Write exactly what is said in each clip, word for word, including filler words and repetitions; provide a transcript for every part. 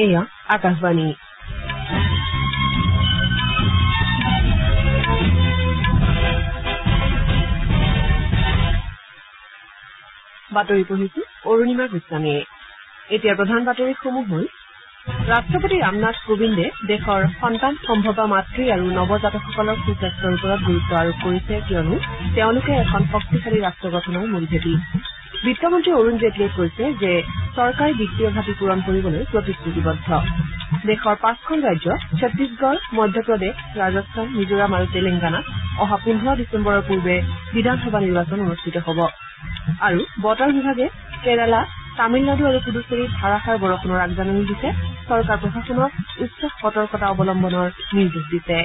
एया आकाशवाणी। बातरी पढ़िसु अरुणिमा गोस्वामी। एतियार प्रधान बातरी समूह हल राष्ट्रपति रामनाथ कोविंदे देशर সন্তান সম্ভৱা মাতৃ আৰু নৱজাতকসকলৰ সুস্বাস্থ্যৰ ওপৰত গুৰুত্ব আৰোপ কৰিছে কিয়নো তেওঁলোকে এখন শক্তিশালী ৰাষ্ট্ৰ গঠনৰ মূল ভেটি। বিত্তমন্ত্ৰী অৰুণ জেটলীয়ে কৈছে যে চৰকাৰে বিত্তীয় ঘাটি পূৰণ কৰিবলৈ প্ৰতিশ্ৰুতিবদ্ধ। দেশৰ পাঁচখন ৰাজ্য ছত্তিশগড়, মধ্যপ্ৰদেশ, ৰাজস্থান, মিজোৰাম আৰু তেলেংগানাত অহা পোন্ধৰ ডিচেম্বৰৰ পূৰ্বে বিধানসভা নিৰ্বাচন অনুষ্ঠিত হ'ব আৰু বতৰ বিভাগে কেৰালা, তামিলনাডু আৰু পুডুচেৰীত ধাৰাসাৰ বৰষুণৰ আগজাননী দিছে। চৰকাৰ প্ৰশাসনক উচ্চ সতৰ্কতা অৱলম্বনৰ নিৰ্দেশ দিছে।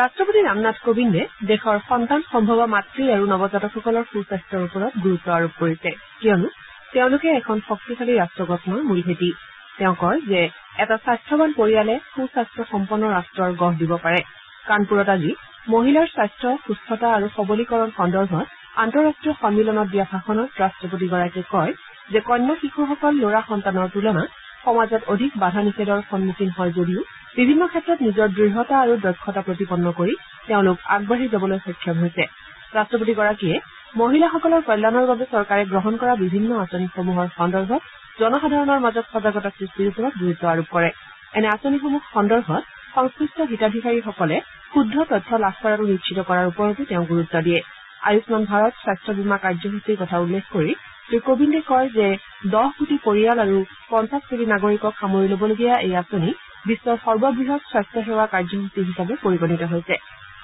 ৰাষ্ট্ৰপতি ৰামনাথ কোবিন্দে দেশৰ সন্তান সম্ভৱা মাতৃ আৰু নৱজাতকসকলৰ সুস্বাস্থ্যৰ ওপৰত গুৰুত্ব আৰোপ কৰিছে কিয়নো তেওঁলোকে এখন শক্তিশালী ৰাষ্ট্ৰ গঠনৰ মূল ভেটি। তেওঁ কয় যে এটা স্বাস্থ্যৱান পৰিয়ালে সুস্বাস্থ্য সম্পন্ন ৰাষ্ট্ৰৰ গঢ় দিব পাৰে। কানপুৰত আজি মহিলাৰ স্বাস্থ্য, সুস্থতা আৰু সবলীকৰণ সন্দৰ্ভত আন্তঃৰাষ্ট্ৰীয় সন্মিলনত দিয়া ভাষণত ৰাষ্ট্ৰপতিগৰাকীয়ে কয় যে কন্যা শিশুসকল ল'ৰা সন্তানৰ তুলনাত সমাজত অধিক বাধা নিষেধৰ সন্মুখীন হয় যদিও বিভিন্ন ক্ষেত্ৰত নিজৰ দৃঢ়তা আৰু দক্ষতা প্ৰতিপন্ন কৰি তেওঁলোক আগবাঢ়ি যাবলৈ সক্ষম হৈছে। ৰাষ্ট্ৰপতিগৰাকীয়ে মহিলাসকলৰ কল্যাণৰ বাবে চৰকাৰে গ্ৰহণ কৰা বিভিন্ন আঁচনিসমূহৰ সন্দৰ্ভত জনসাধাৰণৰ মাজত সজাগতা সৃষ্টিৰ ওপৰত গুৰুত্ব আৰোপ কৰে। এনে আঁচনিসমূহ সন্দৰ্ভত সংশ্লিষ্ট হিতাধিকাৰীসকলে শুদ্ধ তথ্য লাভ কৰাটো নিশ্চিত কৰাৰ ওপৰতো তেওঁ গুৰুত্ব দিয়ে। আয়ুষ্মান ভাৰত স্বাস্থ্য বীমা কাৰ্যসূচীৰ কথা উল্লেখ কৰি শ্ৰীকোবিন্দে কয় যে দহ কোটি পৰিয়াল আৰু পঞ্চাশ কোটি নাগৰিকক সামৰি ল'বলগীয়া এই আঁচনি বিশ্বৰ সৰ্ববৃহৎ স্বাস্থ্য সেৱা কাৰ্যসূচী হিচাপে পৰিগণিত হৈছে।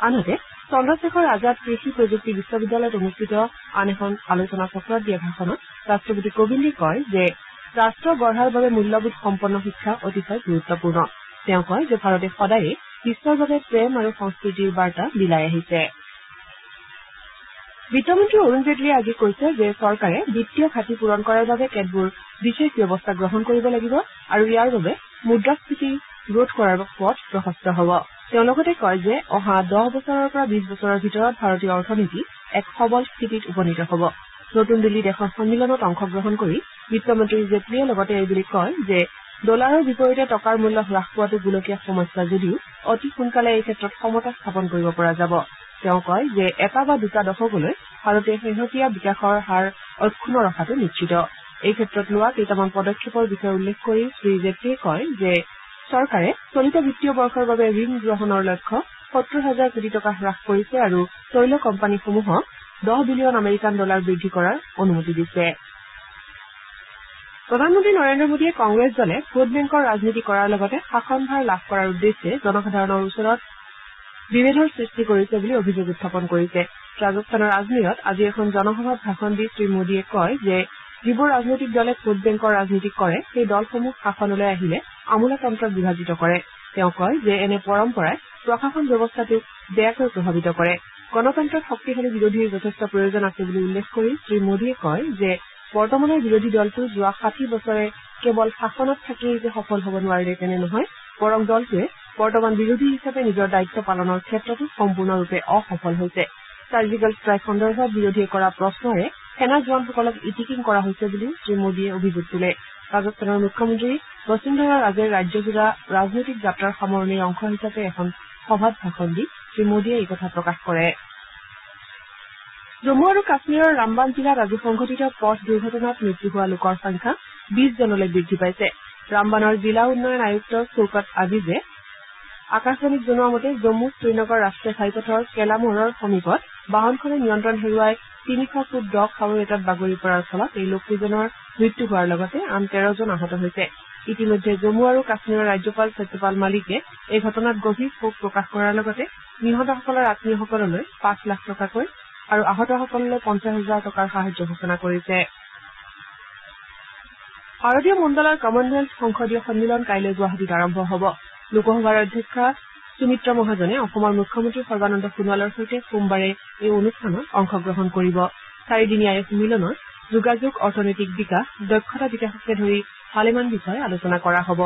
আনহাতে চন্দ্ৰশেখৰ আজাদ কৃষি প্ৰযুক্তি বিশ্ববিদ্যালয়ত অনুষ্ঠিত আন এখন আলোচনা চক্ৰত দিয়া ভাষণত ৰাষ্ট্ৰপতি কোবিন্দে কয় যে ৰাষ্ট্ৰ গঢ়াৰ বাবে মূল্যবোধ সম্পন্ন শিক্ষা অতিশয় গুৰুত্বপূৰ্ণ। তেওঁ কয় যে ভাৰতে সদায়ে বিশ্বৰ বাবে প্ৰেম আৰু সংস্কৃতিৰ বাৰ্তা বিলাই আহিছে। বিত্তমন্ত্ৰী অৰুণ জেটলীয়ে আজি কৈছে যে চৰকাৰে বিত্তীয় ঘাটি পূৰণ কৰাৰ বাবে কেতবোৰ বিশেষ ব্যৱস্থা গ্ৰহণ কৰিব লাগিব আৰু ইয়াৰ বাবে মুদ্ৰাস্ফীতি ৰোধ কৰাৰ পথ প্ৰশস্ত হ'ব। তেওঁ লগতে কয় যে অহা দহ বছৰৰ পৰা বিশ বছৰৰ ভিতৰত ভাৰতীয় অৰ্থনীতি এক সবল স্থিতিত উপনীত হ'ব। নতুন দিল্লীত এখন সন্মিলনত অংশগ্ৰহণ কৰি বিত্তমন্ত্ৰী জেটলীয়ে লগতে এইবুলি কয় যে ডলাৰৰ বিপৰীতে টকাৰ মূল্য হ্ৰাস পোৱাটো গোলকীয় সমস্যা যদিও অতি সোনকালে এই ক্ষেত্ৰত সমতা স্থাপন কৰিব পৰা যাব। তেওঁ কয় যে এটা বা দুটা দশকলৈ ভাৰতে শেহতীয়া বিকাশৰ হাৰ অক্ষুণ্ণ ৰখাটো নিশ্চিত। এই ক্ষেত্ৰত লোৱা কেইটামান পদক্ষেপৰ বিষয়ে উল্লেখ কৰি শ্ৰীজেটলীয়ে কয় যে চৰকাৰে চলিত বিত্তীয় বৰ্ষৰ বাবে ঋণ গ্ৰহণৰ লক্ষ্য সত্তৰ হাজাৰ কোটি টকা হ্ৰাস কৰিছে আৰু তৈল কোম্পানীসমূহক দহ বিলিয়ন আমেৰিকান ডলাৰ বৃদ্ধি কৰাৰ অনুমতি দিছে। প্ৰধানমন্ত্ৰী নৰেন্দ্ৰ মোদীয়ে কংগ্ৰেছ দলে ভোট বেংকৰ ৰাজনীতি কৰাৰ লগতে শাসনভাৰ লাভ কৰাৰ উদ্দেশ্যে জনসাধাৰণৰ ওচৰত বিভেদৰ সৃষ্টি কৰিছে বুলি অভিযোগ উত্থাপন কৰিছে। ৰাজস্থানৰ আজমিৰত আজি এখন জনসভাত ভাষণ দি শ্ৰীমোদীয়ে কয় যে যিবোৰ ৰাজনৈতিক দলে ভোট বেংকৰ ৰাজনীতি কৰে সেই দলসমূহ শাসনলৈ আহিলে আমোলাতন্ত্ৰক বিভাজিত কৰে। তেওঁ কয় যে এনে পৰম্পৰাই প্ৰশাসন ব্যৱস্থাটোক বেয়াকৈ প্ৰভাৱিত কৰে। গণতন্ত্ৰত শক্তিশালী বিৰোধীৰ যথেষ্ট প্ৰয়োজন আছে বুলি উল্লেখ কৰি শ্ৰীমোদীয়ে কয় যে বৰ্তমানৰ বিৰোধী দলটো যোৱা ষাঠি বছৰে কেৱল শাসনত থাকি যে সফল হ'ব নোৱাৰিলে তেনে নহয়, বৰং দলটোৱে বৰ্তমান বিৰোধী হিচাপে নিজৰ দায়িত্ব পালনৰ ক্ষেত্ৰতো সম্পূৰ্ণৰূপে অসফল হৈছে। চাৰ্জিকেল ষ্ট্ৰাইক সন্দৰ্ভত বিৰোধীয়ে কৰা প্ৰশ্নৰে সেনা জোৱানসকলক ইটিকিং কৰা হৈছে বুলিও শ্ৰীমোদীয়ে অভিযোগ তোলে। ৰাজস্থানৰ মুখ্যমন্ত্ৰী বসুন্ধৰা ৰাজে ৰাজ্যজোৰা ৰাজনৈতিক যাত্ৰাৰ সামৰণিৰ অংশ হিচাপে এখন সভাত ভাষণ দি শ্ৰীমোদীয়ে এই কথা প্ৰকাশ কৰে। জম্মু আৰু কাশ্মীৰৰ ৰামবান জিলাত আজি সংঘটিত পথ দুৰ্ঘটনাত মৃত্যু হোৱা লোকৰ সংখ্যা বিশ জনলৈ বৃদ্ধি পাইছে। ৰামবানৰ জিলা উন্নয়ন আয়ুক্ত চৌকত আজিজে আকাশবাণীক জনোৱা মতে জম্মু শ্ৰীনগৰ ৰাষ্ট্ৰীয় ঘাইপথৰ কেলামোৰৰ সমীপত বাহনখনে নিয়ন্ত্ৰণ হেৰুৱাই তিনিশ ফুট দ খাৱৈ এটাত বাগৰি পৰাৰ ফলত এই লোক দুজনৰ মৃত্যু হোৱাৰ লগতে আন তেৰজন আহত হৈছে। ইতিমধ্যে জম্মু আৰু কাশ্মীৰৰ ৰাজ্যপাল সত্যপাল মালিকে এই ঘটনাত গভীৰ শোক প্ৰকাশ কৰাৰ লগতে নিহতসকলৰ আম্মীয়সকললৈ পাঁচ লাখ টকাকৈ আৰু আহতসকললৈ পঞ্চাশ হাজাৰ টকাৰ সাহায্য ঘোষণা কৰিছে। ভাৰতীয় মণ্ডলৰ কমনৱেলথ সংসদীয় সন্মিলন কাইলৈ গুৱাহাটীত আৰম্ভ হ'ব। লোকসভাৰ অধ্যক্ষা সুমিত্ৰা মহাজনে অসমৰ মুখ্যমন্ত্ৰী সৰ্বানন্দ সোণোৱালৰ সৈতে সোমবাৰে এই অনুষ্ঠানত অংশগ্ৰহণ কৰিব। চাৰিদিনীয়া এই সন্মিলনত যোগাযোগ, অৰ্থনৈতিক বিকাশ, দক্ষতা বিকাশকে ধৰি ভালেমান বিষয় আলোচনা কৰা হ'ব।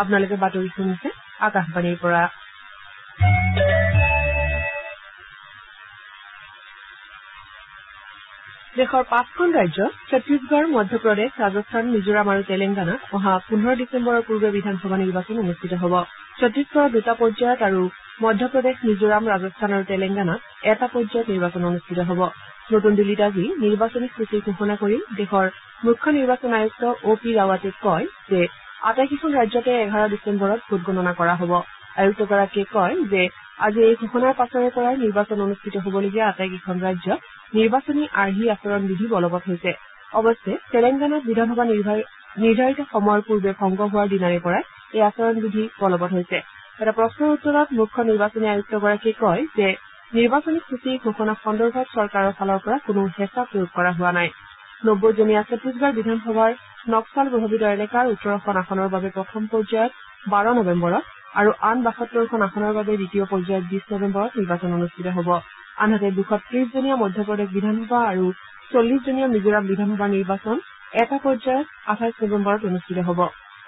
আপোনালোকে বাতৰি শুনিছে আকাশবাণীৰ পৰা। দেশৰ পাঁচখন ৰাজ্য ছত্তিশগড় মধ্যপ্ৰদেশ ৰাজস্থান মিজোৰাম আৰু তেলেংগানাত অহা পোন্ধৰ ডিচেম্বৰৰ পূৰ্বে বিধানসভা নিৰ্বাচন অনুষ্ঠিত হ'ব। ছত্তিশগড়ত দুটা পৰ্যায়ত আৰু মধ্যপ্ৰদেশ মিজোৰাম ৰাজস্থান আৰু তেলেংগানাত এটা পৰ্যায়ত নিৰ্বাচন অনুষ্ঠিত হ'ব। নতুন দিল্লীত আজি নিৰ্বাচনী সূচী ঘোষণা কৰি দেশৰ মুখ্য নিৰ্বাচন আয়ুক্ত অ' পি ৰাৱাটে কয় যে আটাইকেইখন ৰাজ্যতে এঘাৰ ডিচেম্বৰত ভোট গণনা কৰা হ'ব। আয়ুক্তগৰাকীয়ে কয় যে আজি এই ঘোষণাৰ পাছৰে পৰাই নিৰ্বাচন অনুষ্ঠিত হ'বলগীয়া আটাইকেইখন ৰাজ্যত নিৰ্বাচনী আৰ্হি আচৰণ বিধি বলবৎ হৈছে। অৱশ্যে তেলেংগানাত বিধানসভা নিৰ্ধাৰিত সময়ৰ পূৰ্বে ভংগ হোৱাৰ দিনাৰে পৰাই এই আচৰণ বিধি বলবৎ হৈছে। এটা প্ৰশ্নৰ উত্তৰত মুখ্য নিৰ্বাচনী আয়ুক্তগৰাকীয়ে কয় যে নিৰ্বাচনী সূচী ঘোষণা সন্দৰ্ভত চৰকাৰৰ ফালৰ পৰা কোনো হেঁচা প্ৰয়োগ কৰা হোৱা নাই। নব্বৈ জনীয়া ছত্তিশগড় বিধানসভাৰ নক্সাল প্ৰভাৱিত এলেকাৰ ওঠৰখন আসনৰ বাবে প্ৰথম পৰ্যায়ত বাৰ নৱেম্বৰত আৰু আন বাসত্তৰখন আসনৰ বাবে দ্বিতীয় পৰ্যায়ত বিশ নৱেম্বৰত নিৰ্বাচন অনুষ্ঠিত হ'ব। আনহাতে দুশ ত্ৰিশ জনীয়া মধ্যপ্ৰদেশ বিধানসভা আৰু চল্লিশ জনীয়া মিজোৰাম বিধানসভাৰ নিৰ্বাচন এটা পৰ্যায়ত আঠাইশ নৱেম্বৰত অনুষ্ঠিত হ'ব।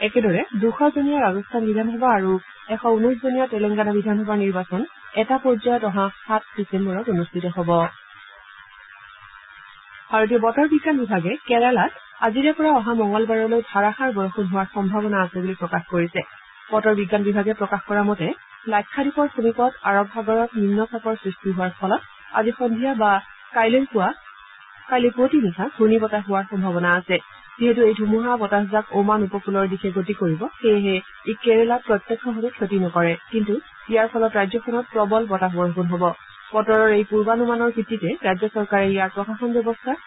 একেদৰে দুশ জনীয়া ৰাজস্থান বিধানসভা আৰু এশ ঊনৈশ জনীয়া তেলেংগানা বিধানসভাৰ নিৰ্বাচন এটা পৰ্যায়ত অহা সাত ডিচেম্বৰত অনুষ্ঠিত হ'ব। ভাৰতীয় বতৰ বিজ্ঞান বিভাগে কেৰালাত আজিৰে পৰা অহা মঙলবাৰলৈ ধাৰাসাৰ বৰষুণ হোৱাৰ সম্ভাৱনা আছে বুলি প্ৰকাশ কৰিছে। বতৰ বিজ্ঞান বিভাগে প্ৰকাশ কৰা মতে লাক্ষাদ্বীপৰ সমীপত আৰৱ সাগৰত নিম্ন চাপৰ সৃষ্টি হোৱাৰ ফলত আজি সন্ধিয়া বা কাইলৈ পুৱা কালি পুৱতি নিশা ঘূৰ্ণী বতাহ হোৱাৰ সম্ভাৱনা আছে। যিহেতু এই ধুমুহা বতাহজাক ওমান উপকূলৰ দিশে গতি কৰিব, সেয়েহে ই কেৰালাত প্ৰত্যক্ষভাৱে ক্ষতি নকৰে, কিন্তু ইয়াৰ ফলত ৰাজ্যখনত প্ৰবল বতাহ বৰষুণ হ'ব। বতৰৰ এই পূৰ্বানুমানৰ ভিত্তিতে ৰাজ্য চৰকাৰে ইয়াৰ প্ৰশাসন ব্যৱস্থাক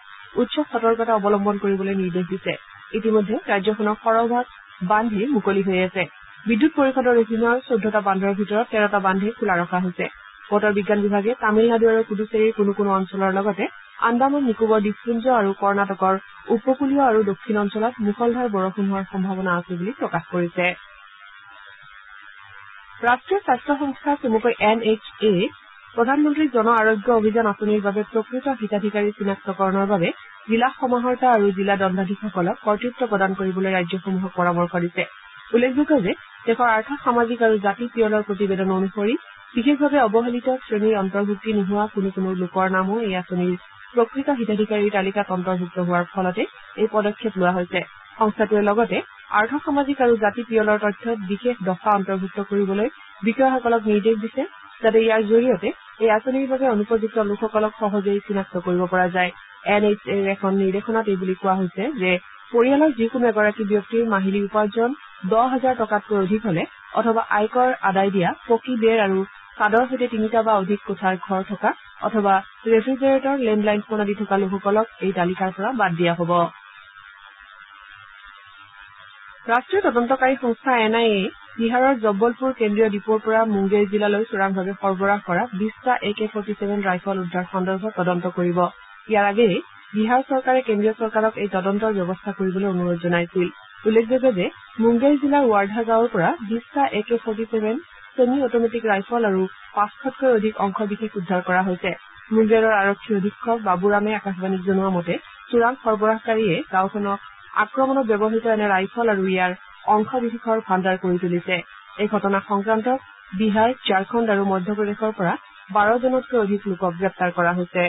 উচ্চ সতৰ্কতা অৱলম্বন কৰিবলৈ নিৰ্দেশ দিছে। ইতিমধ্যে ৰাজ্যখনৰ সৰহভাগ বান্ধেই মুকলি হৈ আছে। বিদ্যুৎ পৰিষদৰ অধীনৰ চৈধ্যটা বান্ধৰ ভিতৰত তেৰটা বান্ধেই খোলা ৰখা হৈছে। বতৰ বিজ্ঞান বিভাগে তামিলনাডু আৰু পুডুচেৰীৰ কোনো কোনো অঞ্চলৰ লগতে আন্দামান নিকোবৰ দ্বীপপুঞ্জ আৰু কৰ্ণাটকৰ উপকূলীয় আৰু দক্ষিণ অঞ্চলত মুষলধাৰ বৰষুণ হোৱাৰ সম্ভাৱনা আছে বুলি প্ৰকাশ কৰিছে। ৰাষ্ট্ৰীয় স্বাস্থ্য সংস্থা চমুকৈ এন এইচ এ প্ৰধানমন্ত্ৰী জন আৰোগ্য অভিযান আঁচনিৰ বাবে প্ৰকৃত হিতাধিকাৰী চিনাক্তকৰণৰ বাবে জিলা সমাহৰ্তা আৰু জিলা দণ্ডাধীশসকলক কৰ্তৃত্ব প্ৰদান কৰিবলৈ ৰাজ্যসমূহক পৰামৰ্শ দিছে। উল্লেখযোগ্য যে দেশৰ আৰ্থ সামাজিক আৰু জাতি পিয়লৰ প্ৰতিবেদন অনুসৰি বিশেষভাৱে অৱহেলিত শ্ৰেণীৰ অন্তৰ্ভুক্তি নোহোৱা কোনো কোনো লোকৰ নামো এই আঁচনিৰ প্ৰকৃত হিতাধিকাৰীৰ তালিকাত অন্তৰ্ভুক্ত হোৱাৰ ফলতে এই পদক্ষেপ লোৱা হৈছে। সংস্থাটোৱে লগতে আৰ্থ সামাজিক আৰু জাতি পিয়লৰ তথ্যত বিশেষ দফা অন্তৰ্ভুক্ত কৰিবলৈ বিষয়াসকলক নিৰ্দেশ দিছে, যাতে ইয়াৰ জৰিয়তে এই আঁচনিৰ বাবে অনুপযুক্ত লোকসকলক সহজেই চিনাক্ত কৰিব পৰা যায়। এন এইচ এৰ এখন নিৰ্দেশনাত এই বুলি কোৱা হৈছে যে পৰিয়ালৰ যিকোনো এগৰাকী ব্যক্তিৰ মাহিলী উপাৰ্জন দহ হাজাৰ টকাতকৈ অধিক হলে অথবা আয়কৰ আদায় দিয়া পকী বেৰ আৰু চাদৰ সৈতে তিনিটা বা অধিক কোঠাৰ ঘৰ থকা অথবা ৰেফ্ৰিজেৰেটৰ লেণ্ডলাইন ফোন আদি থকা লোকসকলক এই তালিকাৰ পৰা বাদ দিয়া হ'ব। ৰাষ্ট্ৰীয় তদন্তকাৰী সংস্থা এন আই এ বিহাৰৰ জব্বলপুৰ কেন্দ্ৰীয় দ্বীপৰ পৰা মুংগেৰ জিলালৈ চোৰাংভাৱে সৰবৰাহ কৰা বিশটা A K forty seven rifle উদ্ধাৰ সন্দৰ্ভত তদন্ত কৰিব। ইয়াৰ আগেয়ে বিহাৰ চৰকাৰে কেন্দ্ৰীয় চৰকাৰক এই তদন্তৰ ব্যৱস্থা কৰিবলৈ অনুৰোধ জনাইছিল। উল্লেখযোগ্য যে মুংগেৰ জিলাৰ ৱাৰ্ধা গাঁৱৰ পৰা বিশটা A K forty seven semi automatic rifle আৰু পাঁচশতকৈ অধিক অংশ বিশেষ উদ্ধাৰ কৰা হৈছে। মুংগেৰৰ আৰক্ষী অধীক্ষক বাবুৰামে আকাশবাণীক জনোৱা মতে চোৰাং সৰবৰাহকাৰীয়ে গাঁওখনক আক্ৰমণত ব্যৱহৃত এনে ৰাইফল আৰু ইয়াৰ অংশ বিশেষৰ ভাণ্ডাৰ কৰি তুলিছে। এই ঘটনা সংক্ৰান্তত বিহাৰ, ঝাৰখণ্ড আৰু মধ্যপ্ৰদেশৰ পৰা বাৰ জনতকৈ অধিক লোকক গ্ৰেপ্তাৰ কৰা হৈছে।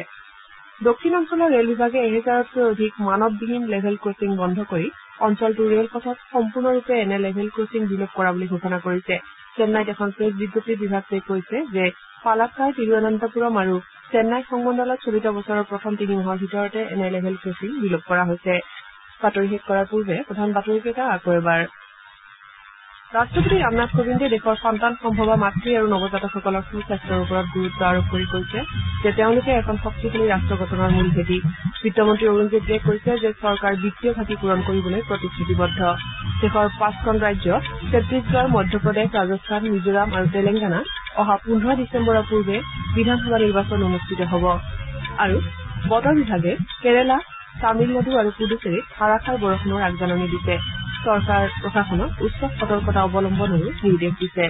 দক্ষিণ অঞ্চলৰ ৰেল বিভাগে এহেজাৰতকৈ অধিক মানৱবিহীন লেভেল ক্ৰছিং বন্ধ কৰি অঞ্চলটোৰ ৰেলপথত সম্পূৰ্ণৰূপে এনে লেভেল ক্ৰছিং বিলোপ কৰা বুলি ঘোষণা কৰিছে। চেন্নাইত এখন প্ৰেছ বিজ্ঞপ্তিত বিভাগটোৱে কৈছে যে পালাক্কাড়, তিৰুৱনন্তপুৰম আৰু চেন্নাই সংমণ্ডলত চলিত বছৰৰ প্ৰথম তিনি মাহৰ ভিতৰতে এনে লেভেল ক্ৰছিং বিলোপ কৰা হৈছে। বাতৰি শেষ কৰাৰ পূৰ্বে প্ৰধান বাতৰিকেইটা আকৌ এবাৰ। ৰাষ্ট্ৰপতি ৰামনাথ কোবিন্দে দেশৰ সন্তান সম্ভৱা মাতৃ আৰু নৱজাতকসকলৰ সুস্বাস্থ্যৰ ওপৰত গুৰুত্ব আৰোপ কৰি কৈছে যে তেওঁলোকে এখন শক্তিশালী ৰাষ্ট্ৰ গঠনৰ মূল ভেটি। বিত্তমন্ত্ৰী অৰুণ জেটলীয়ে কৈছে যে চৰকাৰ বিত্তীয় ঘাটি পূৰণ কৰিবলৈ প্ৰতিশ্ৰুতিবদ্ধ। দেশৰ পাঁচখন ৰাজ্য ছত্তিশগড়, মধ্যপ্ৰদেশ, ৰাজস্থান, মিজোৰাম আৰু তেলেংগানা অহা পোন্ধৰ ডিচেম্বৰৰ পূৰ্বে বিধানসভা নিৰ্বাচন অনুষ্ঠিত হ'ব। আৰু বতৰ বিভাগে কেৰালা, তামিলনাডু আৰু পুডুচেৰীত ধাৰাসাৰ বৰষুণৰ আগজাননী দিছে। চৰকাৰ প্ৰশাসনক উচ্চ সতৰ্কতা অৱলম্বনৰো নিৰ্দেশ দিছে।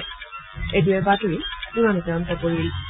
এইটোৱে বাতৰি ইমানতে অন্ত পৰিল।